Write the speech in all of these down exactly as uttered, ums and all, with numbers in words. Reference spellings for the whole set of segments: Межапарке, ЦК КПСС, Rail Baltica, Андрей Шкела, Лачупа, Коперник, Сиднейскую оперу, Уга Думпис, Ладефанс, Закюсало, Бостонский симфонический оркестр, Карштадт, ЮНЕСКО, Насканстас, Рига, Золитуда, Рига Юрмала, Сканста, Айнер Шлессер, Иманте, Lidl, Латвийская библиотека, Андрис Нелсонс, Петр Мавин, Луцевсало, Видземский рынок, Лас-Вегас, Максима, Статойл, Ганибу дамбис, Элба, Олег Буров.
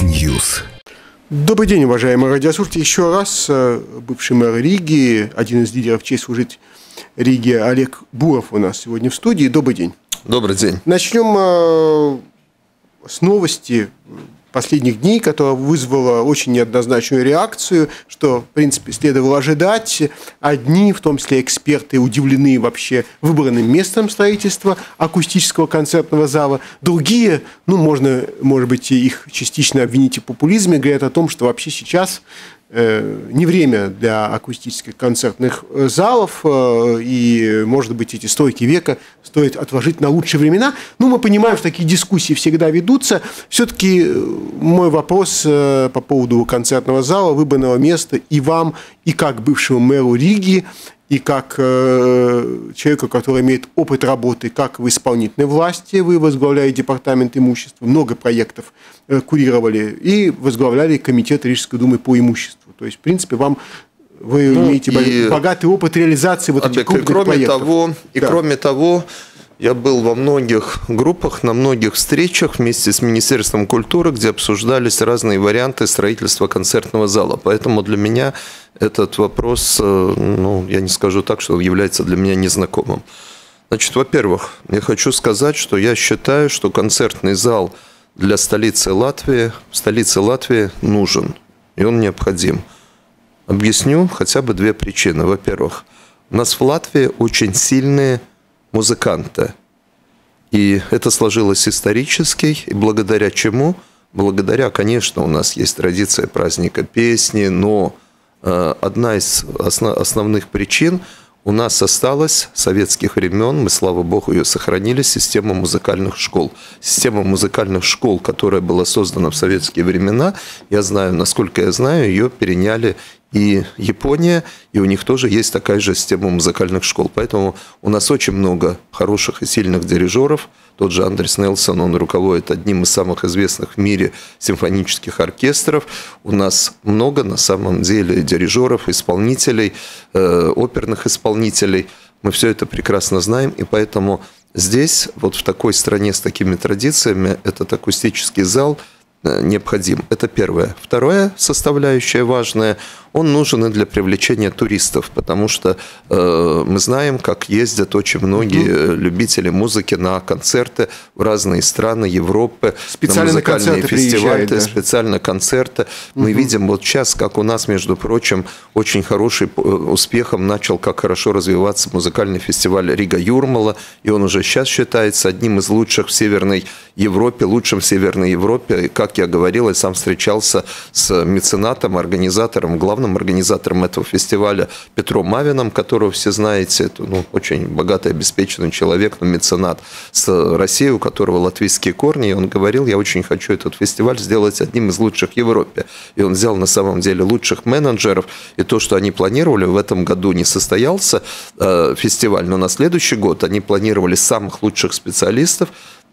Ньюс. Добрый день, уважаемые радиослушатели. Еще раз бывший мэр Риги, один из лидеров, честь служить Риге, Олег Буров у нас сегодня в студии. Добрый день. Добрый день. Начнем с новости последних дней, которая вызвала очень неоднозначную реакцию, что, в принципе, следовало ожидать. Одни, в том числе эксперты, удивлены вообще выбранным местом строительства акустического концертного зала. Другие, ну, можно, может быть, их частично обвинить в популизме, говорят о том, что вообще сейчас э, не время для акустических концертных залов, э, и, может быть, эти стройки века стоит отложить на лучшие времена. Ну, мы понимаем, что такие дискуссии всегда ведутся. Все-таки мой вопрос по поводу концертного зала, выбранного места, и вам, и как бывшему мэру Риги, и как э, человеку, который имеет опыт работы, как в исполнительной власти, вы возглавляли департамент имущества, много проектов э, курировали, и возглавляли комитет Рижской думы по имуществу. То есть, в принципе, вам... Вы ну, имеете богатый опыт реализации вот этих крупных кроме проектов. Того, и да. Кроме того, я был во многих группах, на многих встречах вместе с Министерством культуры, где обсуждались разные варианты строительства концертного зала. Поэтому для меня этот вопрос, ну, я не скажу так, что является для меня незнакомым. Значит, во-первых, я хочу сказать, что я считаю, что концертный зал для столицы Латвии, столице Латвии нужен, и он необходим. Объясню хотя бы две причины. Во-первых, у нас в Латвии очень сильные музыканты. И это сложилось исторически. И благодаря чему? Благодаря, конечно, у нас есть традиция праздника песни, но э, одна из основ, основных причин у нас осталась с советских времен, мы, слава богу, ее сохранили, система музыкальных школ. Система музыкальных школ, которая была создана в советские времена, я знаю, насколько я знаю, ее переняли и Япония, и у них тоже есть такая же система музыкальных школ. Поэтому у нас очень много хороших и сильных дирижеров. Тот же Андрис Нелсонс, он руководит одним из самых известных в мире симфонических оркестров. У нас много, на самом деле, дирижеров, исполнителей, э, оперных исполнителей. Мы все это прекрасно знаем, и поэтому здесь, вот в такой стране с такими традициями, этот акустический зал необходим. Это первое. Второе составляющая важная, он нужен и для привлечения туристов, потому что э, мы знаем, как ездят очень многие mm-hmm. любители музыки на концерты в разные страны Европы, специально на музыкальные на фестивали, специально концерты. Mm-hmm. Мы видим вот сейчас, как у нас, между прочим, очень хороший успехом начал, как хорошо развиваться музыкальный фестиваль Рига Юрмала, и он уже сейчас считается одним из лучших в Северной Европе, лучшим в Северной Европе, как я говорил, я сам встречался с меценатом, организатором, главным организатором этого фестиваля Петром Мавином, которого все знаете, это, ну, очень богатый, обеспеченный человек, но меценат с Россией, у которого латвийские корни, и он говорил, я очень хочу этот фестиваль сделать одним из лучших в Европе. И он взял на самом деле лучших менеджеров, и то, что они планировали, в этом году не состоялся э, фестиваль, но на следующий год они планировали самых лучших специалистов,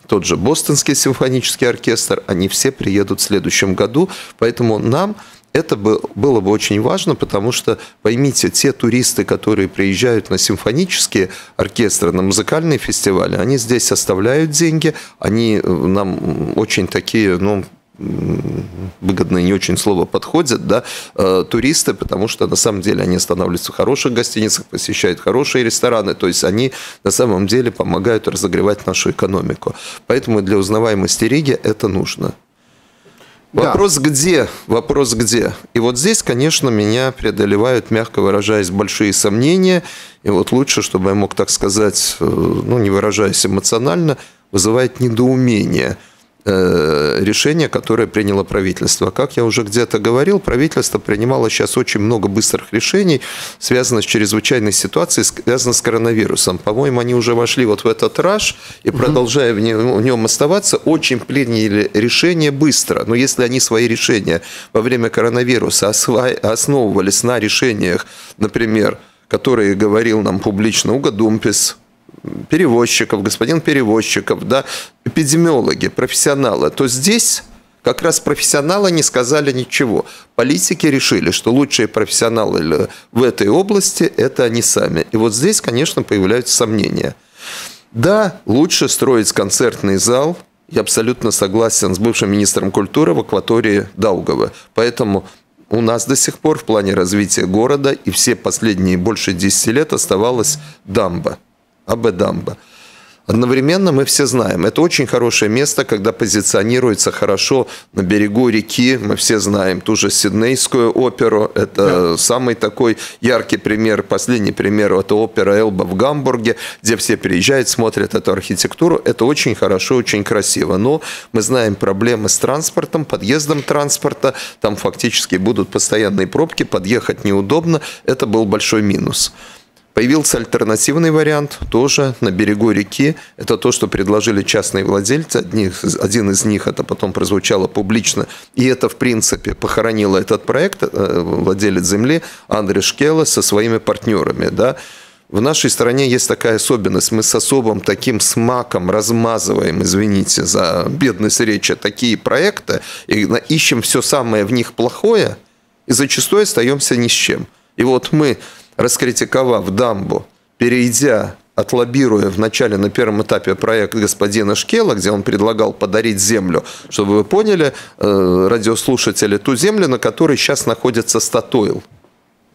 тот же Бостонский симфонический оркестр, они все приедут в следующем году, поэтому нам это было бы очень важно, потому что, поймите, те туристы, которые приезжают на симфонические оркестры, на музыкальные фестивали, они здесь оставляют деньги, они нам очень такие, ну, выгодно не очень слово подходит, да, туристы, потому что на самом деле они останавливаются в хороших гостиницах, посещают хорошие рестораны, то есть они на самом деле помогают разогревать нашу экономику. Поэтому для узнаваемости Риги это нужно. Вопрос да. где? Вопрос где? И вот здесь, конечно, меня преодолевают, мягко выражаясь, большие сомнения, и вот лучше, чтобы я мог так сказать, ну, не выражаясь эмоционально, вызывает недоумение решение, которое приняло правительство. Как я уже где-то говорил, правительство принимало сейчас очень много быстрых решений, связанных с чрезвычайной ситуацией, связанных с коронавирусом. По-моему, они уже вошли вот в этот раж и, угу. продолжая в нем, в нем оставаться, очень приняли решение быстро. Но если они свои решения во время коронавируса основывались на решениях, например, которые говорил нам публично Уга Думпис, перевозчиков, господин перевозчиков, да, эпидемиологи, профессионалы, то здесь как раз профессионалы не сказали ничего. Политики решили, что лучшие профессионалы в этой области – это они сами. И вот здесь, конечно, появляются сомнения. Да, лучше строить концертный зал, я абсолютно согласен с бывшим министром культуры в акватории Даугавы. Поэтому у нас до сих пор в плане развития города и все последние больше десяти лет оставалась дамба, АБ-дамба. Одновременно мы все знаем, это очень хорошее место, когда позиционируется хорошо на берегу реки, мы все знаем ту же Сиднейскую оперу, это да. Самый такой яркий пример, последний пример, это опера Элба в Гамбурге, где все приезжают, смотрят эту архитектуру, это очень хорошо, очень красиво, но мы знаем проблемы с транспортом, подъездом транспорта, там фактически будут постоянные пробки, подъехать неудобно, это был большой минус. Появился альтернативный вариант, тоже на берегу реки. Это то, что предложили частные владельцы. Одних, один из них это потом прозвучало публично. И это, в принципе, похоронило этот проект, владелец земли Андрей Шкела со своими партнерами. Да. В нашей стране есть такая особенность. Мы с особым таким смаком размазываем, извините за бедность речи, такие проекты. И ищем все самое в них плохое. И зачастую остаемся ни с чем. И вот мы... раскритиковав дамбу, перейдя, отлоббируя вначале на первом этапе проект господина Шкела, где он предлагал подарить землю, чтобы вы поняли, радиослушатели, ту землю, на которой сейчас находится Статойл.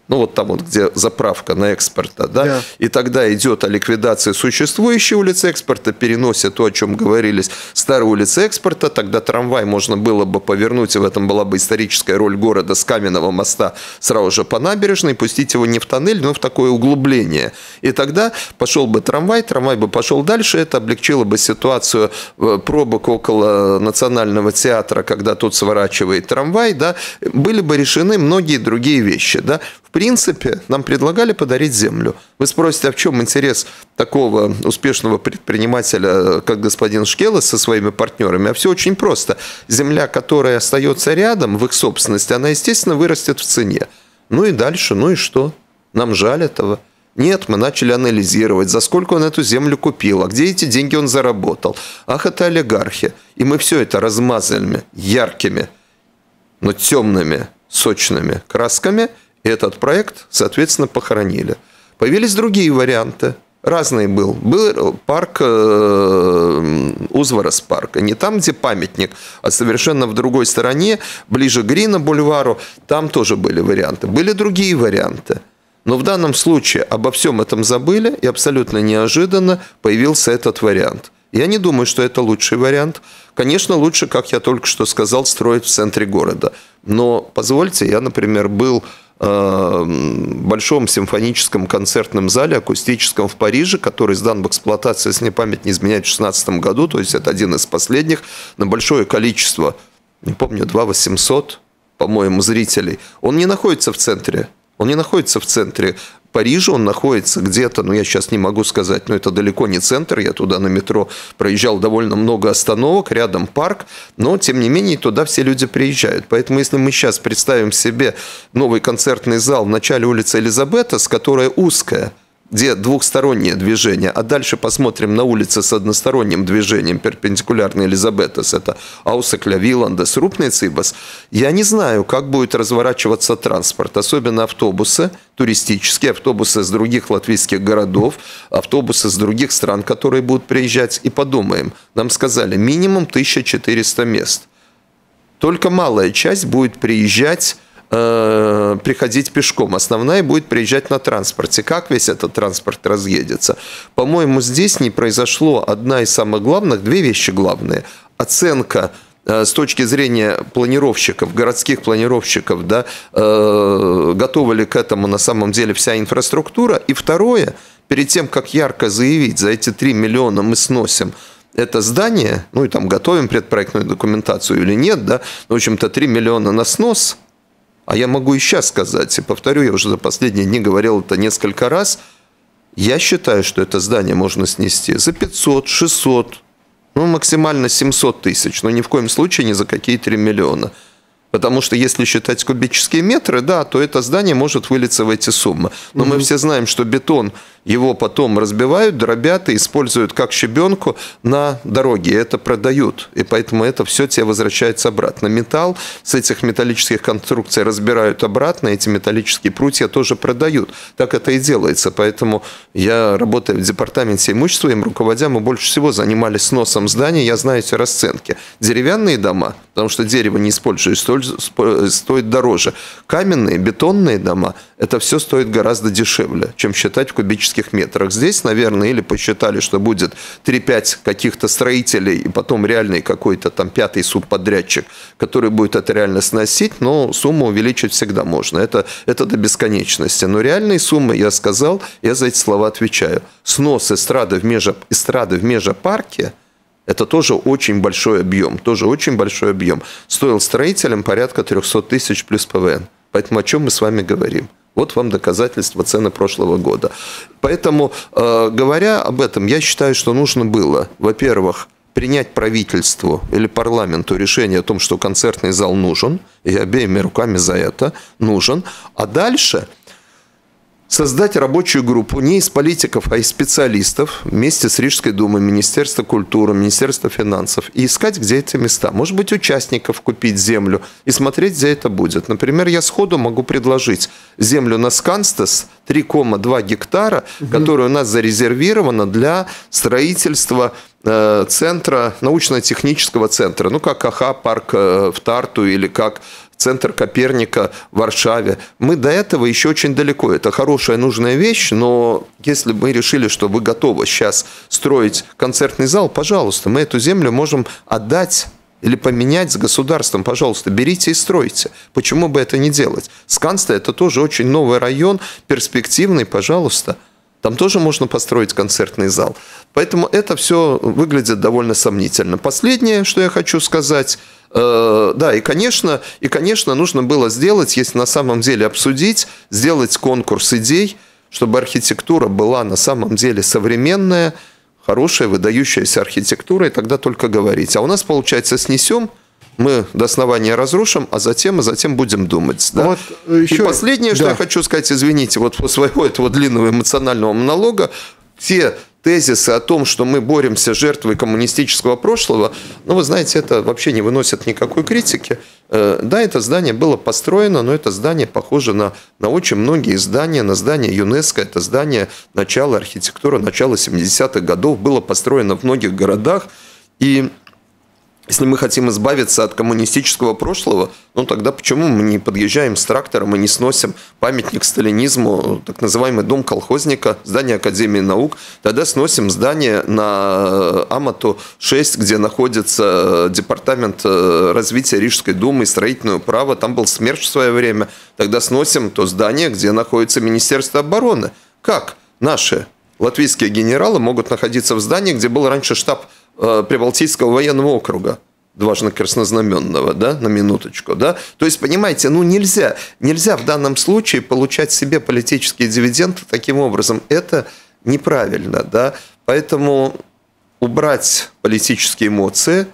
Ну, вот там вот, где заправка на экспорта, да? Да. И тогда идет о ликвидации существующей улицы экспорта, переносит то, о чем говорились, старые улицы экспорта, тогда трамвай можно было бы повернуть, и в этом была бы историческая роль города с Каменного моста сразу же по набережной, пустить его не в тоннель, но в такое углубление. И тогда пошел бы трамвай, трамвай бы пошел дальше, это облегчило бы ситуацию пробок около Национального театра, когда тут сворачивает трамвай, да? Были бы решены многие другие вещи, да? В принципе, нам предлагали подарить землю. Вы спросите, а в чем интерес такого успешного предпринимателя, как господин Шкела со своими партнерами? А все очень просто. Земля, которая остается рядом в их собственности, она, естественно, вырастет в цене. Ну и дальше, ну и что? Нам жаль этого. Нет, мы начали анализировать, за сколько он эту землю купил, а где эти деньги он заработал. Ах, это олигархи. И мы все это размазанными, яркими, но темными, сочными красками – этот проект, соответственно, похоронили. Появились другие варианты. Разный был. Был парк э, Узварас парк. Не там, где памятник, а совершенно в другой стороне, ближе к Грина бульвару. Там тоже были варианты. Были другие варианты. Но в данном случае обо всем этом забыли, и абсолютно неожиданно появился этот вариант. Я не думаю, что это лучший вариант. Конечно, лучше, как я только что сказал, строить в центре города. Но позвольте, я, например, был... большом симфоническом концертном зале акустическом в Париже, который сдан в эксплуатацию, если память не изменяет, в две тысячи шестнадцатом году, то есть это один из последних, на большое количество, не помню, две тысячи восемьсот, по-моему, зрителей. Он не находится в центре, он не находится в центре Парижа, он находится где-то, ну я сейчас не могу сказать, но это далеко не центр, я туда на метро проезжал довольно много остановок, рядом парк, но тем не менее туда все люди приезжают. Поэтому если мы сейчас представим себе новый концертный зал в начале улицы Елизабетас, которая узкая, где двухстороннее движение, а дальше посмотрим на улицы с односторонним движением, перпендикулярной Елизабетас, это Аусекля, Виландес, Рупницибас, я не знаю, как будет разворачиваться транспорт, особенно автобусы, туристические автобусы из других латвийских городов, автобусы из других стран, которые будут приезжать, и подумаем, нам сказали минимум тысяча четыреста мест, только малая часть будет приезжать, приходить пешком. Основная будет приезжать на транспорте. Как весь этот транспорт разъедется? По-моему, здесь не произошло одна из самых главных, две вещи главные. Оценка с точки зрения планировщиков, городских планировщиков, да, э, готова ли к этому на самом деле вся инфраструктура. И второе, перед тем, как ярко заявить, за эти три миллиона мы сносим это здание, ну и там готовим предпроектную документацию или нет, да, в общем-то три миллиона на снос. А я могу и сейчас сказать, и повторю, я уже за последние дни говорил это несколько раз, я считаю, что это здание можно снести за пятьсот, шестьсот, ну максимально семьсот тысяч, но ни в коем случае не за какие три миллиона. Потому что если считать кубические метры, да, то это здание может вылиться в эти суммы. Но угу. мы все знаем, что бетон, его потом разбивают, дробят и используют как щебенку на дороге. Это продают. И поэтому это все тебе возвращается обратно. Металл с этих металлических конструкций разбирают обратно. Эти металлические прутья тоже продают. Так это и делается. Поэтому я, работая в департаменте имущества, им руководя, мы больше всего занимались сносом зданий. Я знаю эти расценки. Деревянные дома, потому что дерево не используют, стоит дороже. Каменные, бетонные дома, это все стоит гораздо дешевле, чем считать в кубических метрах. Здесь, наверное, или посчитали, что будет три-пять каких-то строителей, и потом реальный какой-то там пятый субподрядчик, который будет это реально сносить, но сумму увеличить всегда можно. Это, это до бесконечности. Но реальные суммы, я сказал, я за эти слова отвечаю. Снос эстрады в, межа, эстрады в Межапарке, это тоже очень большой объем, тоже очень большой объем. Стоил строителям порядка трёхсот тысяч плюс ПВН. Поэтому о чем мы с вами говорим? Вот вам доказательства цены прошлого года. Поэтому, говоря об этом, я считаю, что нужно было, во-первых, принять правительству или парламенту решение о том, что концертный зал нужен, и обеими руками за это нужен, а дальше... Создать рабочую группу не из политиков, а из специалистов вместе с Рижской думой, Министерством культуры, Министерством финансов и искать, где эти места. Может быть, участников купить землю и смотреть, где это будет. Например, я сходу могу предложить землю Насканстас три и две десятых гектара, угу. которая у нас зарезервирована для строительства центра, научно-технического центра, ну как АХ, парк в Тарту или как центр Коперника в Варшаве. Мы до этого еще очень далеко. Это хорошая, нужная вещь, но если мы решили, что вы готовы сейчас строить концертный зал, пожалуйста, мы эту землю можем отдать или поменять с государством. Пожалуйста, берите и стройте. Почему бы это не делать? Сканста – это тоже очень новый район, перспективный, пожалуйста. Там тоже можно построить концертный зал. Поэтому это все выглядит довольно сомнительно. Последнее, что я хочу сказать. Э, да, и конечно, и, конечно, нужно было сделать, если на самом деле обсудить, сделать конкурс идей, чтобы архитектура была на самом деле современная, хорошая, выдающаяся архитектура, и тогда только говорить. А у нас, получается, снесем, мы до основания разрушим, а затем, а затем будем думать. Да? Вот еще... И последнее, да. что я хочу сказать, извините, вот по своего этого длинного эмоционального монолога, все тезисы о том, что мы боремся с жертвой коммунистического прошлого, ну, вы знаете, это вообще не выносит никакой критики. Да, это здание было построено, но это здание похоже на, на очень многие здания, на здание ЮНЕСКО, это здание начала архитектуры, начала семидесятых годов, было построено в многих городах, и... Если мы хотим избавиться от коммунистического прошлого, ну тогда почему мы не подъезжаем с трактором и не сносим памятник сталинизму, так называемый дом колхозника, здание Академии наук, тогда сносим здание на Амату шесть, где находится департамент развития Рижской думы и строительного права, там был смерч в свое время, тогда сносим то здание, где находится Министерство обороны. Как наши латвийские генералы могут находиться в здании, где был раньше штаб Прибалтийского военного округа, дважды краснознаменного, да, на минуточку, да. То есть, понимаете, ну нельзя, нельзя в данном случае получать себе политические дивиденды таким образом. Это неправильно, да. Поэтому убрать политические эмоции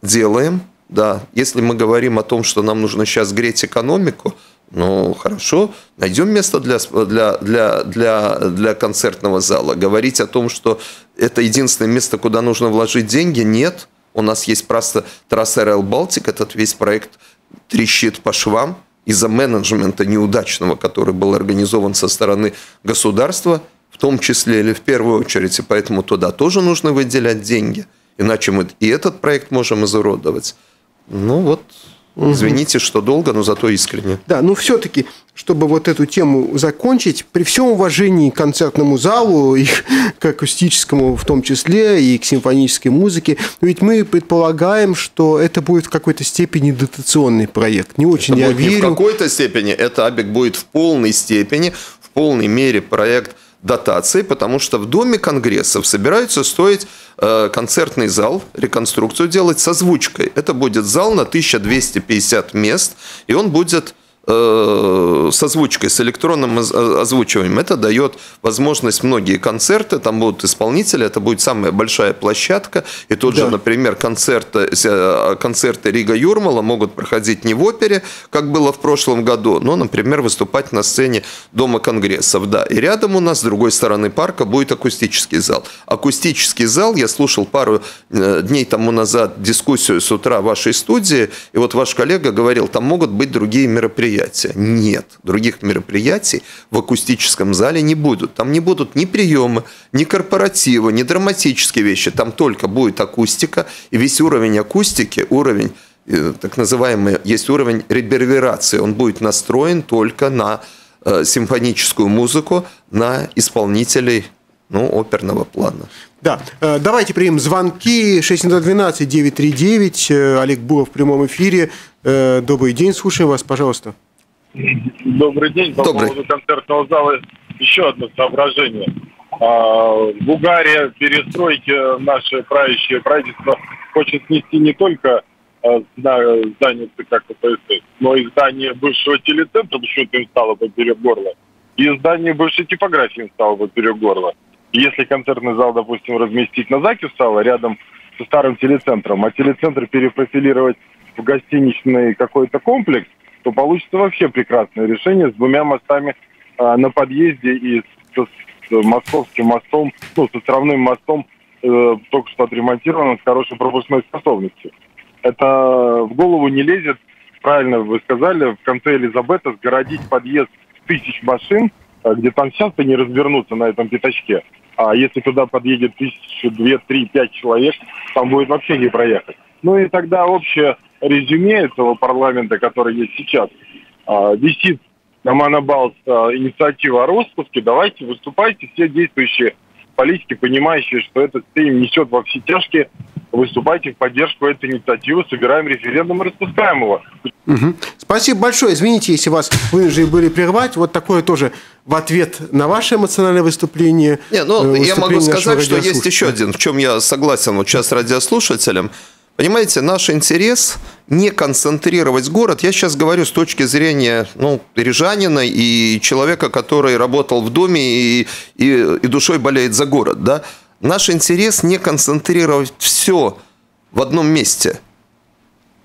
делаем, да. Если мы говорим о том, что нам нужно сейчас греть экономику, ну, хорошо, найдем место для, для, для, для, для концертного зала. Говорить о том, что это единственное место, куда нужно вложить деньги, нет. У нас есть просто трасса Rail Baltica, этот весь проект трещит по швам из-за менеджмента неудачного, который был организован со стороны государства, в том числе или в первую очередь, и поэтому туда тоже нужно выделять деньги, иначе мы и этот проект можем изуродовать. Ну, вот... Извините, что долго, но зато искренне. Да, ну все-таки, чтобы вот эту тему закончить, при всем уважении к концертному залу, и к акустическому в том числе, и к симфонической музыке, ведь мы предполагаем, что это будет в какой-то степени дотационный проект. Не очень я верю. Не в какой-то степени, это АБИК будет в полной степени, в полной мере проект дотации, потому что в Доме Конгрессов собираются строить э, концертный зал, реконструкцию делать с озвучкой. Это будет зал на тысячу двести пятьдесят мест, и он будет с озвучкой, с электронным озвучиванием. Это дает возможность многие концерты, там будут исполнители, это будет самая большая площадка. И тут да. же, например, концерты, концерты Рига Юрмала могут проходить не в опере, как было в прошлом году, но, например, выступать на сцене Дома конгрессов. Да. И рядом у нас, с другой стороны парка, будет акустический зал. Акустический зал, я слушал пару дней тому назад дискуссию с утра в вашей студии, и вот ваш коллега говорил, там могут быть другие мероприятия. Нет, других мероприятий в акустическом зале не будут. Там не будут ни приемы, ни корпоративы, ни драматические вещи. Там только будет акустика, и весь уровень акустики, уровень, так называемый, есть уровень реверберации, он будет настроен только на симфоническую музыку, на исполнителей, ну, оперного плана. Да, давайте примем звонки. шесть два один два девять три девять. Олег Буров в прямом эфире. Добрый день, слушаем вас, пожалуйста. Добрый день. По Добрый. поводу концертного зала еще одно соображение. В угаре перестройки наше правящее правительство хочет снести не только здание ЦК КПСС, но и здание бывшего телецентра, почему-то им стало поперек горла, и здание бывшей типографии им стало поперек горла. Если концертный зал, допустим, разместить на Закюсало рядом со старым телецентром, а телецентр перепрофилировать в гостиничный какой-то комплекс, то получится вообще прекрасное решение с двумя мостами э, на подъезде и с, с московским мостом, ну, с островным мостом, э, только что отремонтированным, с хорошей пропускной способностью. Это в голову не лезет, правильно вы сказали, в конце Елизабета сгородить подъезд тысяч машин, где там сейчас-то не развернуться на этом пятачке. А если туда подъедет тысячу, две, три, пять человек, там будет вообще не проехать. Ну и тогда общее резюме этого парламента, который есть сейчас, висит на монобалс инициатива о распуске. Давайте, выступайте все действующие политики, понимающие, что этот фильм несет во все тяжкие. Выступайте в поддержку этой инициативы, собираем референдум и распускаем его. Угу. Спасибо большое. Извините, если вас вынуждены были прервать. Вот такое тоже в ответ на ваше эмоциональное выступление. Не, ну, выступление я могу сказать, что есть еще один, в чем я согласен вот сейчас с радиослушателем. Понимаете, наш интерес не концентрировать город. Я сейчас говорю с точки зрения, ну, рижанина и человека, который работал в Думе и, и, и душой болеет за город, да? Наш интерес не концентрировать все в одном месте.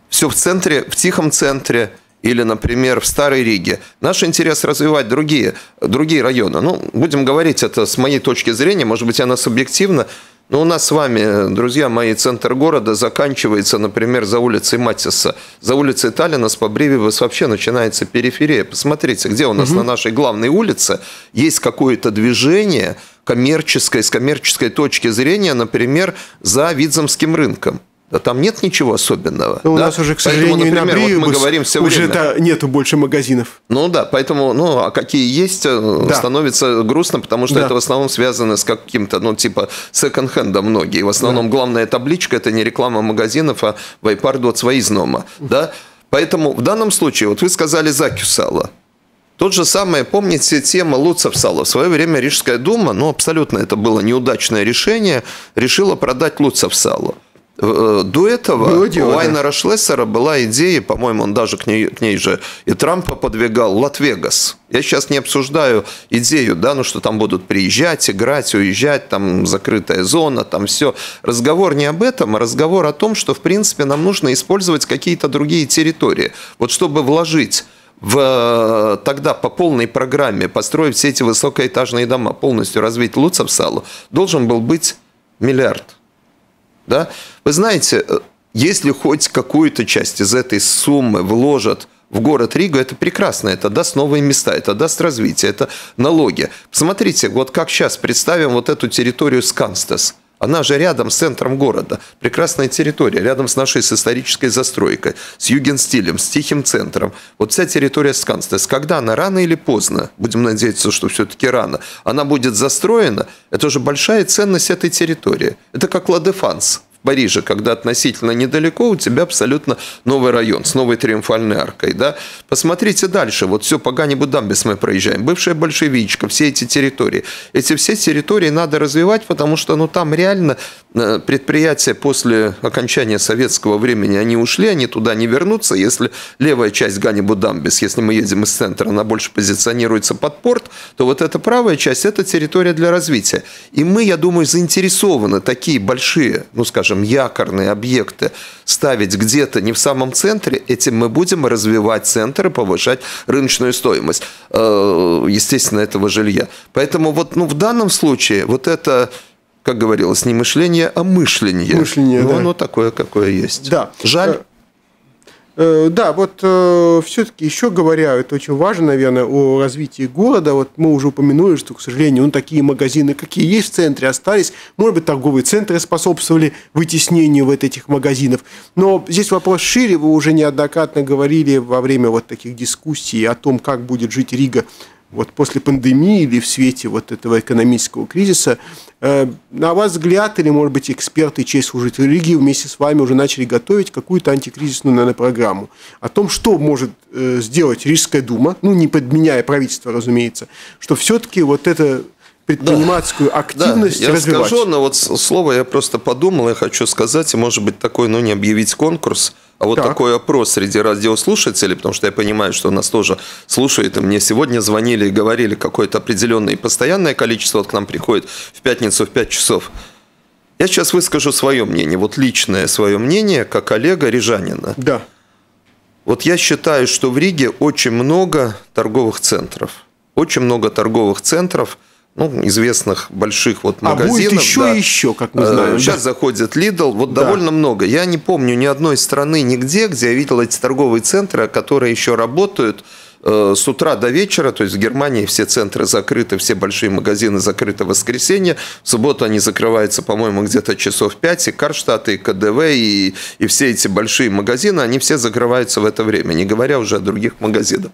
Все в центре, в тихом центре или, например, в Старой Риге. Наш интерес развивать другие, другие районы. Ну, будем говорить, это с моей точки зрения, может быть, она субъективна. Но у нас с вами, друзья мои, центр города заканчивается, например, за улицей Матиса. За улицей Таллина с Побривиевас вообще начинается периферия. Посмотрите, где у нас [S2] Угу. [S1] На нашей главной улице есть какое-то движение, коммерческой, с коммерческой точки зрения, например, за Видземским рынком. Да там нет ничего особенного. Да? У нас уже, к сожалению, поэтому, например, на Бриевус вот мы говорим все уже время. Да, нету больше магазинов. Ну да, поэтому, ну, а какие есть, да. становится грустно, потому что да. это в основном связано с каким-то, ну, типа, секонд-хенда многие. В основном да. главная табличка – это не реклама магазинов, а вайпарду от своей изнома. Да? Поэтому в данном случае, вот вы сказали Закюсало. Тот же самое, помните, тема Луцевсало. В свое время Рижская дума, ну, абсолютно это было неудачное решение, решила продать Луцевсало. До этого дело, у Айнера да. Шлессера была идея, по-моему, он даже к ней, к ней же и Трампа подвигал, Лас-Вегас. Я сейчас не обсуждаю идею, да, ну, что там будут приезжать, играть, уезжать, там закрытая зона, там все. Разговор не об этом, а разговор о том, что, в принципе, нам нужно использовать какие-то другие территории. Вот чтобы вложить... В, тогда по полной программе построить все эти высокоэтажные дома, полностью развить Луцевсало, должен был быть миллиард. Да? Вы знаете, если хоть какую-то часть из этой суммы вложат в город Ригу, это прекрасно, это даст новые места, это даст развитие, это налоги. Посмотрите, вот как сейчас представим вот эту территорию Насканстас. Она же рядом с центром города. Прекрасная территория, рядом с нашей с исторической застройкой, с югенстилем, с тихим центром. Вот вся территория Насканстас, когда она рано или поздно, будем надеяться, что все-таки рано, она будет застроена, это уже большая ценность этой территории. Это как Ладефанс. В Париже, когда относительно недалеко, у тебя абсолютно новый район с новой триумфальной аркой. Да? Посмотрите дальше. Вот все по Ганибу дамбис мы проезжаем. Бывшая большевичка, все эти территории. Эти все территории надо развивать, потому что ну, там реально предприятия после окончания советского времени, они ушли, они туда не вернутся. Если левая часть Ганибу дамбис, если мы едем из центра, она больше позиционируется под порт, то вот эта правая часть – это территория для развития. И мы, я думаю, заинтересованы такие большие, ну, скажем, якорные объекты ставить где-то не в самом центре, этим мы будем развивать центр и повышать рыночную стоимость, естественно, этого жилья. Поэтому вот, ну, в данном случае вот это, как говорилось, не мышление, а мышление. Мышление, ну, да. Оно такое, какое есть. Да. Жаль. Да, вот э, все-таки еще говоря, это очень важно, наверное, о развитии города. Вот мы уже упомянули, что, к сожалению, ну, такие магазины, какие есть в центре, остались. Может быть, торговые центры способствовали вытеснению вот этих магазинов. Но здесь вопрос шире. Вы уже неоднократно говорили во время вот таких дискуссий о том, как будет жить Рига вот после пандемии или в свете вот этого экономического кризиса. На ваш взгляд, или, может быть, эксперты, чьи служители Риги вместе с вами уже начали готовить какую-то антикризисную, наверное, программу о том, что может сделать Рижская дума, ну, не подменяя правительство, разумеется, что все-таки вот это... предпринимательскую да, активность да, я развивать. Скажу, но вот слово я просто подумал, я хочу сказать, и может быть такой, ну не объявить конкурс, а вот так. Такой опрос среди радиослушателей, потому что я понимаю, что нас тоже слушают, и мне сегодня звонили и говорили какое-то определенное и постоянное количество, вот к нам приходит в пятницу в пять часов. Я сейчас выскажу свое мнение, вот личное свое мнение, как Олега рижанина. Да. Вот я считаю, что в Риге очень много торговых центров, очень много торговых центров, ну, известных больших вот магазинов. А будет еще да. и еще, как мы знаем. Сейчас да. заходит Lidl, вот да. довольно много. Я не помню ни одной страны, нигде, где я видел эти торговые центры, которые еще работают э, с утра до вечера. То есть в Германии все центры закрыты, все большие магазины закрыты в воскресенье. В субботу они закрываются, по-моему, где-то часов пять. И Карштадт, и КДВ, и, и все эти большие магазины, они все закрываются в это время, не говоря уже о других магазинах.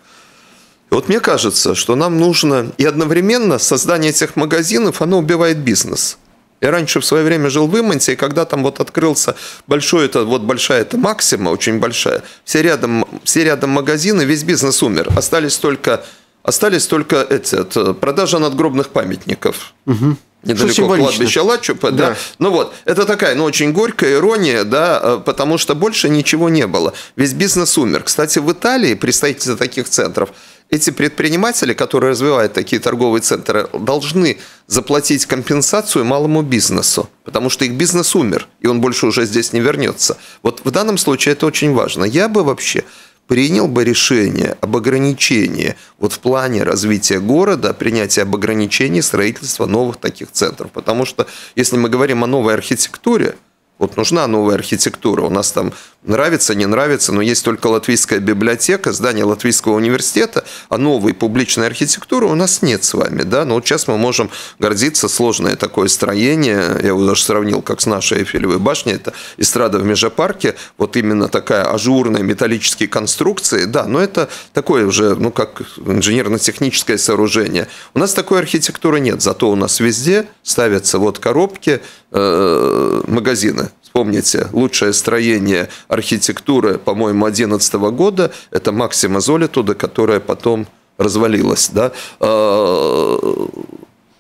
Вот мне кажется, что нам нужно, и одновременно создание этих магазинов, оно убивает бизнес. Я раньше в свое время жил в Иманте, и когда там вот открылся большой, это вот большая, это Максима, очень большая, все рядом, все рядом магазины, весь бизнес умер. Остались только, остались только эти, это, продажа надгробных памятников. Угу. Недалеко кладбище Лачупа, да. да. Ну вот, это такая, ну, очень горькая ирония, да, потому что больше ничего не было. Весь бизнес умер. Кстати, в Италии, представители таких центров, эти предприниматели, которые развивают такие торговые центры, должны заплатить компенсацию малому бизнесу, потому что их бизнес умер, и он больше уже здесь не вернется. Вот в данном случае это очень важно. Я бы вообще... принял бы решение об ограничении, вот в плане развития города, принятия об ограничении строительства новых таких центров. Потому что, если мы говорим о новой архитектуре, вот нужна новая архитектура, у нас там нравится, не нравится, но есть только Латвийская библиотека, здание Латвийского университета, а новой публичной архитектуры у нас нет с вами, да, но вот сейчас мы можем гордиться, сложное такое строение, я его даже сравнил как с нашей Эйфелевой башней, это эстрада в Межапарке, вот именно такая ажурная, металлические конструкции, да, но это такое уже, ну, как инженерно-техническое сооружение. У нас такой архитектуры нет, зато у нас везде ставятся вот коробки, магазины. Помните, лучшее строение архитектуры, по-моему, две тысячи одиннадцатого года, это Максима Золитуда, которая потом развалилась. Да?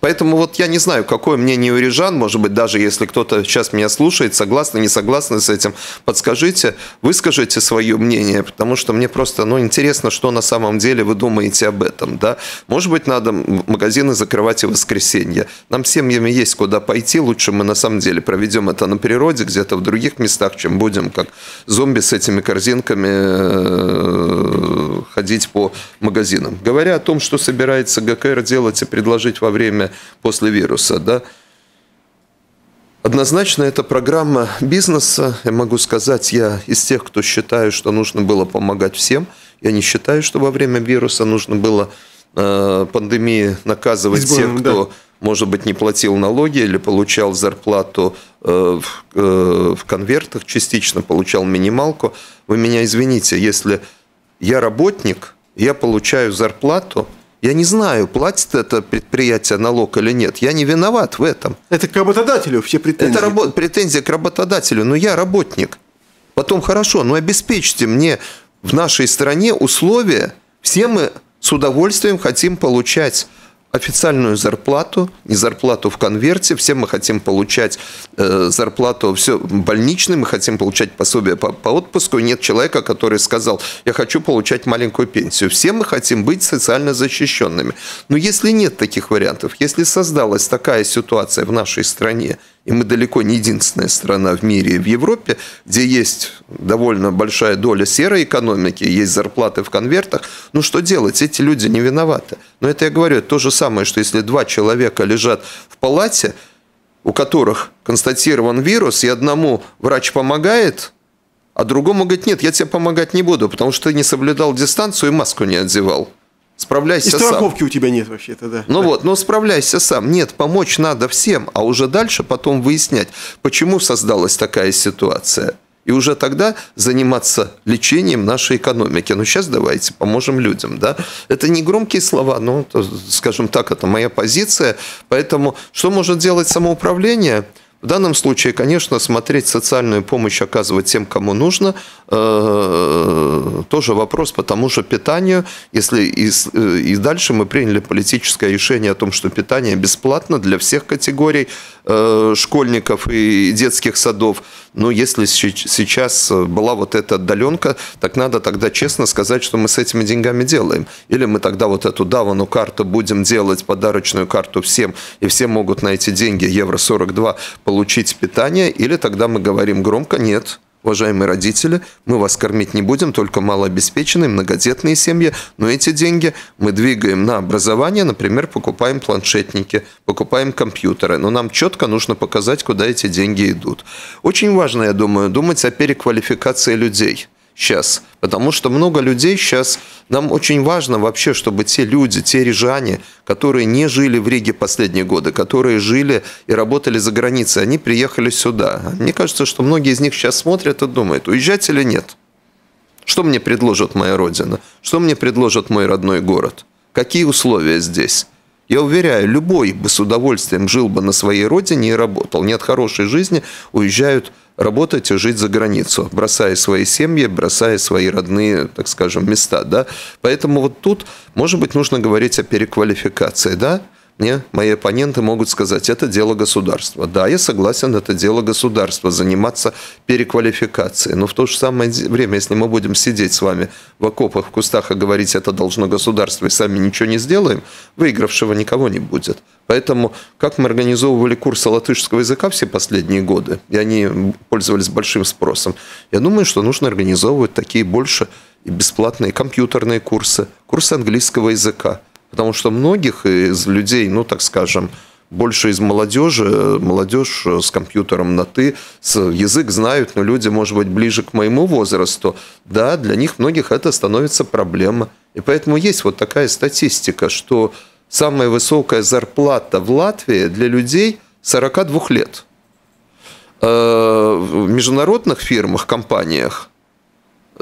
Поэтому вот я не знаю, какое мнение у рижан, может быть, даже если кто-то сейчас меня слушает, согласны, не согласны с этим, подскажите, выскажите свое мнение, потому что мне просто ну, интересно, что на самом деле вы думаете об этом. Да? Может быть, надо магазины закрывать и в воскресенье. Нам семьями есть куда пойти, лучше мы на самом деле проведем это на природе, где-то в других местах, чем будем как зомби с этими корзинками ходить по магазинам. Говоря о том, что собирается ГКР делать и предложить во время после вируса, да. Однозначно, это программа бизнеса. Я могу сказать, я из тех, кто считает, что нужно было помогать всем. Я не считаю, что во время вируса нужно было э, пандемии наказывать Изборным, тех, кто, да. может быть, не платил налоги или получал зарплату э, в, э, в конвертах, частично получал минималку. Вы меня извините, если я работник, я получаю зарплату, Я не знаю, платит это предприятие налог или нет. Я не виноват в этом. Это к работодателю все претензии? Это рабо- претензия к работодателю. Но я работник. Потом хорошо, но обеспечьте мне в нашей стране условия. Все мы с удовольствием хотим получать официальную зарплату, не зарплату в конверте. Все мы хотим получать э, зарплату все больничный, мы хотим получать пособие по, по отпуску. И нет человека, который сказал, я хочу получать маленькую пенсию. Все мы хотим быть социально защищенными. Но если нет таких вариантов, если создалась такая ситуация в нашей стране, и мы далеко не единственная страна в мире и в Европе, где есть довольно большая доля серой экономики, есть зарплаты в конвертах, ну что делать? Эти люди не виноваты. Но это, я говорю, то же самое, что если два человека лежат в палате, у которых констатирован вирус, и одному врач помогает, а другому говорит, нет, я тебе помогать не буду, потому что ты не соблюдал дистанцию и маску не одевал. Справляйся сам. И страховки у тебя нет вообще-то, да. Ну вот, но справляйся сам. Нет, помочь надо всем, а уже дальше потом выяснять, почему создалась такая ситуация. И уже тогда заниматься лечением нашей экономики. Ну, сейчас давайте поможем людям, да. Это не громкие слова, но, скажем так, это моя позиция. Поэтому что может делать самоуправление? В данном случае, конечно, смотреть социальную помощь, оказывать тем, кому нужно, тоже вопрос по тому же питанию. Если и дальше мы приняли политическое решение о том, что питание бесплатно для всех категорий школьников и детских садов. Но если сейчас была вот эта отдаленка, так надо тогда честно сказать, что мы с этими деньгами делаем. Или мы тогда вот эту давану карту будем делать, подарочную карту всем, и все могут на эти деньги, евро сорок два, получить питание, или тогда мы говорим громко, нет, уважаемые родители, мы вас кормить не будем, только малообеспеченные, многодетные семьи, но эти деньги мы двигаем на образование, например, покупаем планшетники, покупаем компьютеры, но нам четко нужно показать, куда эти деньги идут. Очень важно, я думаю, думать о переквалификации людей сейчас, потому что много людей сейчас, нам очень важно вообще, чтобы те люди, те рижане, которые не жили в Риге последние годы, которые жили и работали за границей, они приехали сюда. Мне кажется, что многие из них сейчас смотрят и думают, уезжать или нет? Что мне предложит моя родина? Что мне предложит мой родной город? Какие условия здесь? Я уверяю, любой бы с удовольствием жил бы на своей родине и работал. Нет хорошей жизни, уезжают работать и жить за границу, бросая свои семьи, бросая свои родные, так скажем, места, да. Поэтому вот тут, может быть, нужно говорить о переквалификации, да. Мне мои оппоненты могут сказать, это дело государства. Да, я согласен, это дело государства, заниматься переквалификацией. Но в то же самое время, если мы будем сидеть с вами в окопах, в кустах и говорить, это должно государство, и сами ничего не сделаем, выигравшего никого не будет. Поэтому, как мы организовывали курсы латышского языка все последние годы, и они пользовались большим спросом, я думаю, что нужно организовывать такие больше и бесплатные компьютерные курсы, курсы английского языка. Потому что многих из людей, ну, так скажем, больше из молодежи, молодежь с компьютером на «ты», язык знают, но люди, может быть, ближе к моему возрасту, да, для них многих это становится проблема. И поэтому есть вот такая статистика, что самая высокая зарплата в Латвии для людей сорока двух лет. В международных фирмах, компаниях,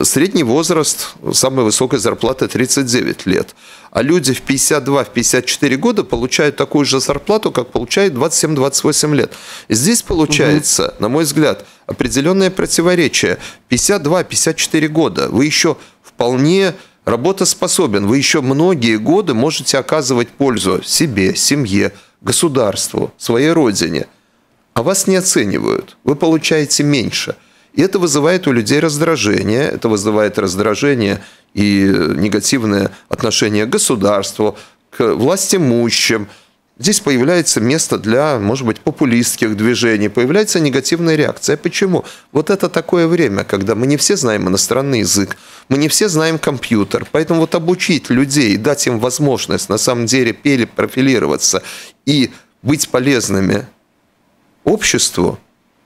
средний возраст, самая высокая зарплата тридцать девять лет. А люди в пятьдесят два — пятьдесят четыре года получают такую же зарплату, как получают двадцать семь — двадцать восемь лет. И здесь получается, угу. на мой взгляд, определенное противоречие. пятьдесят два — пятьдесят четыре года. Вы еще вполне работоспособен. Вы еще многие годы можете оказывать пользу себе, семье, государству, своей родине. А вас не оценивают. Вы получаете меньше. И это вызывает у людей раздражение, это вызывает раздражение и негативное отношение к государству, к властимущим. Здесь появляется место для, может быть, популистских движений, появляется негативная реакция. Почему? Вот это такое время, когда мы не все знаем иностранный язык, мы не все знаем компьютер. Поэтому вот обучить людей, дать им возможность на самом деле перепрофилироваться и быть полезными обществу,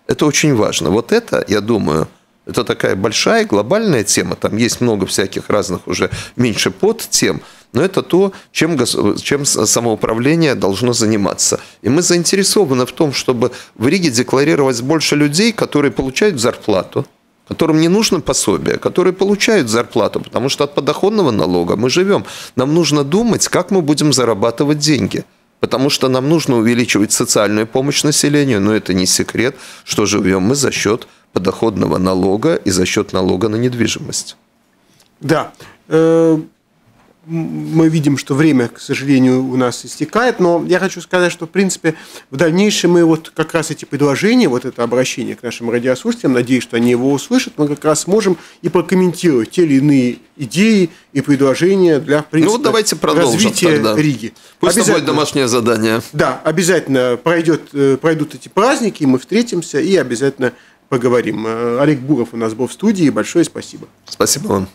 это очень важно. Вот это, я думаю, это такая большая глобальная тема. Там есть много всяких разных уже меньше подтем. Но это то, чем, чем самоуправление должно заниматься. И мы заинтересованы в том, чтобы в Риге декларировать больше людей, которые получают зарплату, которым не нужно пособие, которые получают зарплату, потому что от подоходного налога мы живем. Нам нужно думать, как мы будем зарабатывать деньги, потому что нам нужно увеличивать социальную помощь населению, но это не секрет, что живем мы за счет подоходного налога и за счет налога на недвижимость. Да, мы видим, что время, к сожалению, у нас истекает, но я хочу сказать, что, в принципе, в дальнейшем мы вот как раз эти предложения, вот это обращение к нашим радиослушателям, надеюсь, что они его услышат, мы как раз можем и прокомментировать те или иные идеи и предложения для, в принципе, ну, давайте развития тогда. Риги. Пусть это будет домашнее задание. Да, обязательно пройдет, пройдут эти праздники, мы встретимся и обязательно поговорим. Олег Буров у нас был в студии, большое спасибо. Спасибо вам.